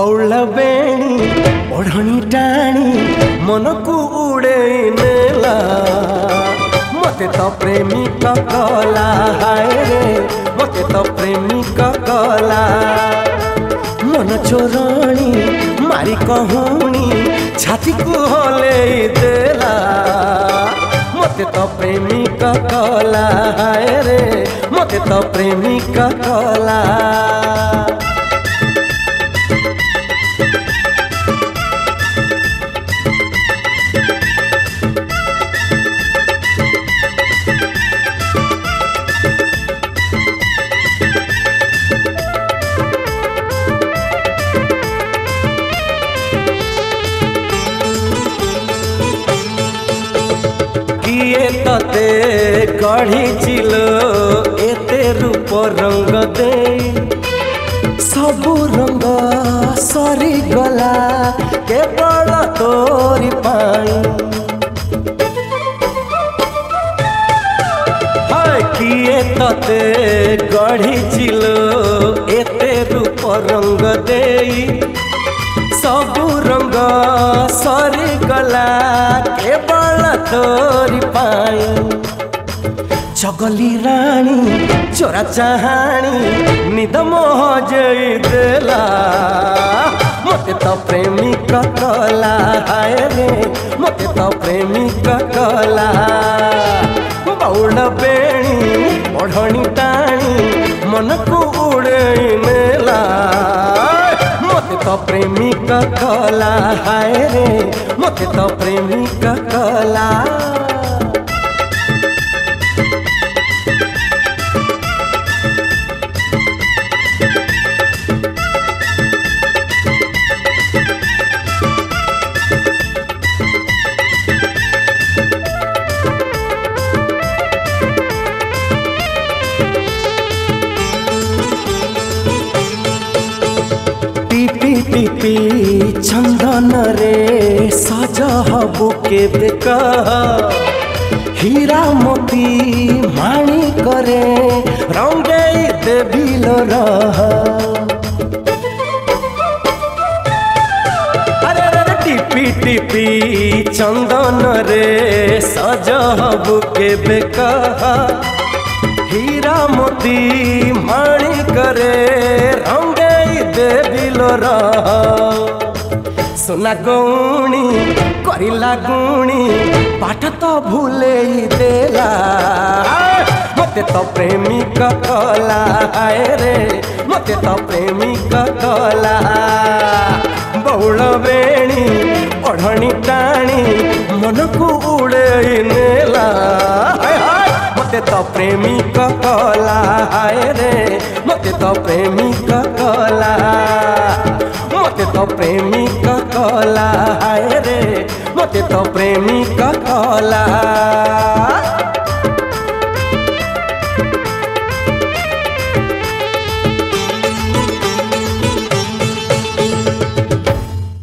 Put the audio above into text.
बौला बेणी ओढ़णी टाणी मन को उड़े नेला मते तो प्रेमी कला हाय रे मते तो प्रेमी कला मन चोरणी मारी कहूनी छाती को हले देला मते तो प्रेमी कला हाय रे मते तो प्रेमी कला ते कढ़ी चिलो एते रूप रंग दे सबू रंग सरी गला के बड़ा तोरी पाई हाय किए तते कढ़ी चिलो एते रूप रंग दे सबू रंग सरी गला के बड़ा तोरी पाई चगली रानी चोरा चाहानी निद मोह जई देला मते तो प्रेमी कला हाय रे मते तो प्रेमी कला बौला बेणी ओढ़णी टाणी मन को उड़ई नेला मते तो प्रेमी कला हाय रे मते तो प्रेमी कला टीपी चंदन रे साजा हबु के बेका हीरा मोती माणी करे रंगे देवी लोरा अरे अरे टीपी टीपी चंदन रे साजा हबु के बेका हीरा मोती माणी करे रंगे देवी लोरा सुना गौणी करिला गुणी पाठ तो भूले देला मते तो प्रेमी कला हाय रे मते तो प्रेमी कला बौला बेणी ओढ़णी टाणी मन को उड़ई नेला मते तो प्रेमी कला हाय रे मते तो प्रेमी कला मते तो प्रेमी कला हाय रे मते तो प्रेमी कला।